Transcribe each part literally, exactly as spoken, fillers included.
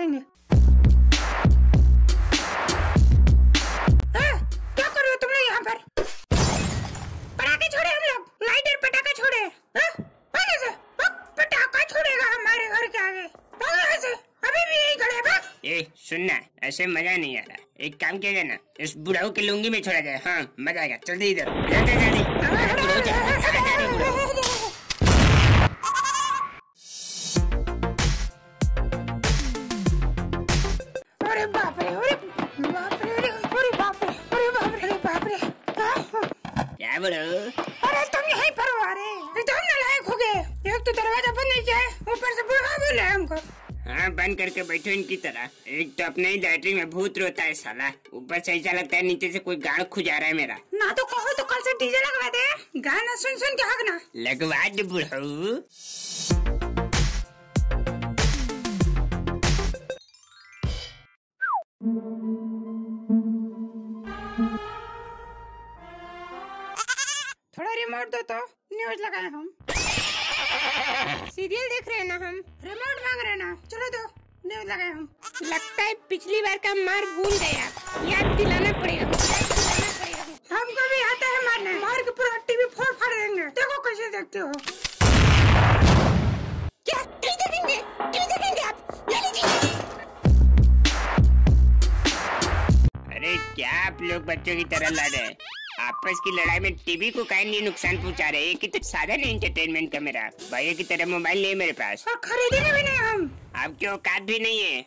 रहेंगे। क्या कर रहे हो तुम लोग यहाँ पर? पटाखे छोड़े हम लोग, लाइटर पटाखा छोड़े। पटाखा छोड़ेगा हमारे घर के आगे, अभी भी यही खड़े हैं। ए सुनना, ऐसे मजा नहीं आ रहा। एक काम किया जाए ना, इस बुढ़ाऊ की लुंगी में छोड़ा जाए। हाँ मजा आएगा। जल्दी इधर जल्दी जल्दी। अरे तुम यहीं पर हो रहे, तुम नालायक हो गए। एक तो दरवाजा बंद नहीं किया है, ऊपर से बुढ़ा बोल रहा है हमको। हाँ बंद करके बैठो इनकी तरह। एक तो अपने ही लैटरिन में भूत रोता है साला, ऊपर से ऐसा लगता है नीचे से कोई गाड़ खुजा रहा है मेरा। ना तो कहो तो कल से डीजे लगवा दे, गाना सुन सुन के हकना। लगवा दे बुढ़ाऊ। थोड़ा रिमोट दो तो, न्यूज लगाए हम। सीरियल देख रहे हैं ना हम, रिमोट मांग रहे हैं ना। चलो दो, न्यूज लगाए हम। लगता है पिछली बार का मार भूल गया, याद दिलाना पड़ेगा। हमको भी आता है मारने, मार के पूरा टीवी फोड़ फाड़ देंगे। देखो कैसे देखते हो। क्या टीवी देखेंगे? टीवी देखेंगे आप? ले लीजिए। अरे क्या आप लोग बच्चों की तरह लड़ रहे हैं? आपस की लड़ाई में टीवी को काहे नहीं नुकसान पहुंचा रहे? ये तो साधारण एंटरटेनमेंट का मेरा भाई की तरह मोबाइल नहीं है मेरे पास, और खरीदेंगे भी नहीं हम। आपकी औकात भी नहीं है।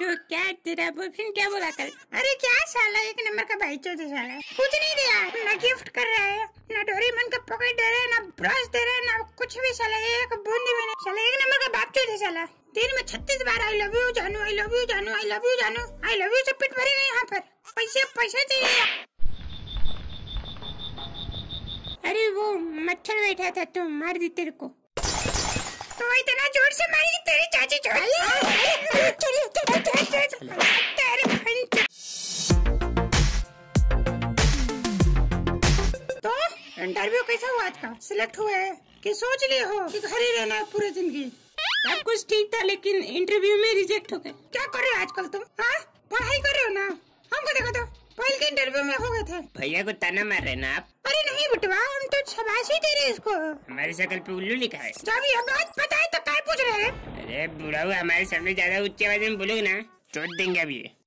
तो क्या तेरा बॉयफ्रेंड क्या बोला कल? अरे क्या साला, एक नंबर का भाई चौथे साला। कुछ नहीं दिया, ना गिफ्ट कर रहा है, ना डोरेमोन का पॉकेट दे रहे, ना ब्रश दे रहे, ना कुछ भी साला। एक बूंदी भी नहीं साला, एक नंबर का बाप चौथे साला। दिन में छत्तीस बार आई लव यू जानू, आई लव यू जानू, आई लव यू जानू, आई लव यू से पेट भरेगा यहाँ पर। पैसे पैसे चाहिए। अरे वो मच्छर बैठा था तो मार दी तेरे को, तो इतना जोर से मारी तेरी चाची चोरी। तो इंटरव्यू कैसा हुआ आज का? सिलेक्ट हुआ है कि सोच लिए हो कि घर ही रहना है पूरी जिंदगी? सब कुछ ठीक था लेकिन इंटरव्यू में रिजेक्ट हो गए। क्या कर रहे हो आजकल तुम? हाँ पढ़ाई कर रहे हो ना? हमको देखो तो पहले के इंटरव्यू में हो गए थे। भैया को ताना मार रहे ना आप? अरे नहीं बुटवा, हम तो शाबाशी दे रहे इसको। हमारी शक्ल पे उल्लू लिखा है। जब ये बात पता है तो क्या पूछ रहे हैं? अरे बुढ़ाऊ, हमारे सामने ज्यादा उच्च आवाज में बोलोगे ना चोट देंगे। अब ये